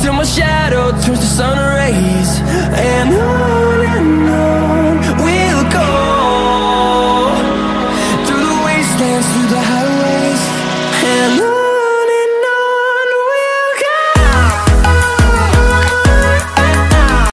till my shadow turns to sun rays. And